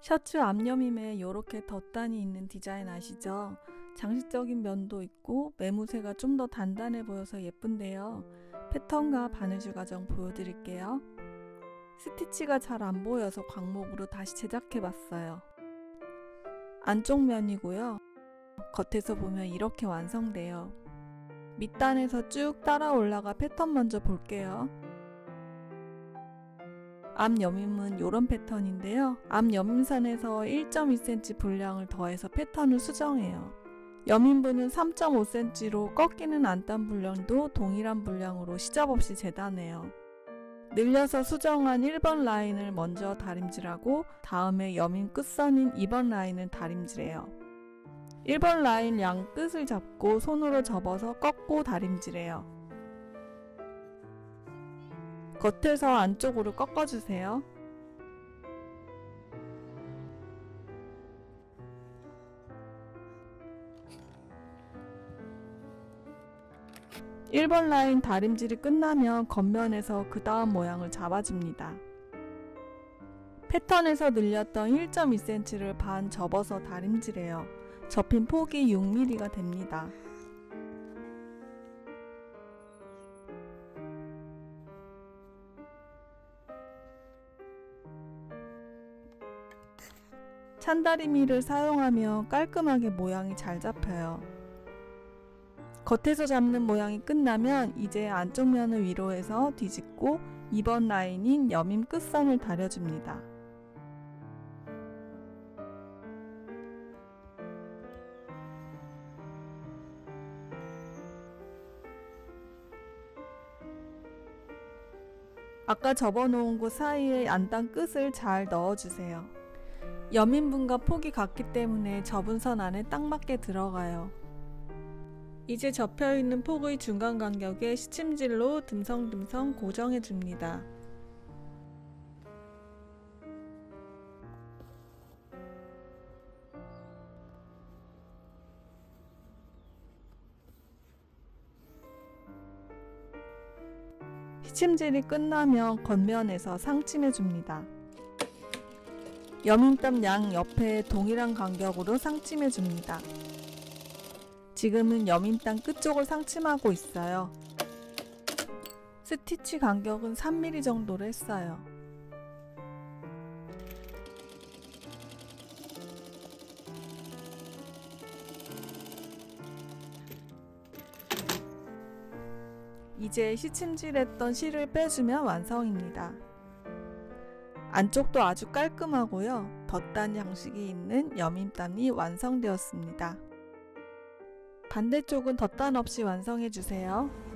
셔츠 앞여밈에 요렇게 덧단이 있는 디자인 아시죠? 장식적인 면도 있고 매무새가 좀 더 단단해 보여서 예쁜데요. 패턴과 바느질 과정 보여드릴게요. 스티치가 잘 안 보여서 광목으로 다시 제작해봤어요. 안쪽 면이고요. 겉에서 보면 이렇게 완성돼요. 밑단에서 쭉 따라 올라가 패턴 먼저 볼게요. 앞 여밈은 이런 패턴인데요. 앞 여밈선에서 1.2cm 분량을 더해서 패턴을 수정해요. 여밈부는 3.5cm로 꺾이는 안단 분량도 동일한 분량으로 시접 없이 재단해요. 늘려서 수정한 1번 라인을 먼저 다림질하고 다음에 여밈 끝선인 2번 라인을 다림질해요. 1번 라인 양 끝을 잡고 손으로 접어서 꺾고 다림질해요. 겉에서 안쪽으로 꺾어주세요. (1번) 라인 다림질이 끝나면 겉면에서 그 다음 모양을 잡아줍니다. 패턴에서 늘렸던 1.2cm를 반 접어서 다림질해요. 접힌 폭이 6mm가 됩니다. 찬다리미를 사용하면 깔끔하게 모양이 잘 잡혀요. 겉에서 잡는 모양이 끝나면 이제 안쪽 면을 위로 해서 뒤집고 2번 라인인 여밈 끝선을 다려줍니다. 아까 접어놓은 곳 사이에 안단 끝을 잘 넣어주세요. 여밈분과 폭이 같기 때문에 접은 선 안에 딱 맞게 들어가요. 이제 접혀있는 폭의 중간 간격에 시침질로 듬성듬성 고정해줍니다. 시침질이 끝나면 겉면에서 상침해줍니다. 여밈땀 양 옆에 동일한 간격으로 상침해줍니다. 지금은 여밈땀 끝쪽을 상침하고 있어요. 스티치 간격은 3mm 정도로 했어요. 이제 시침질했던 실을 빼주면 완성입니다. 안쪽도 아주 깔끔하고요. 덧단 양식이 있는 여밈땀이 완성되었습니다. 반대쪽은 덧단 없이 완성해주세요.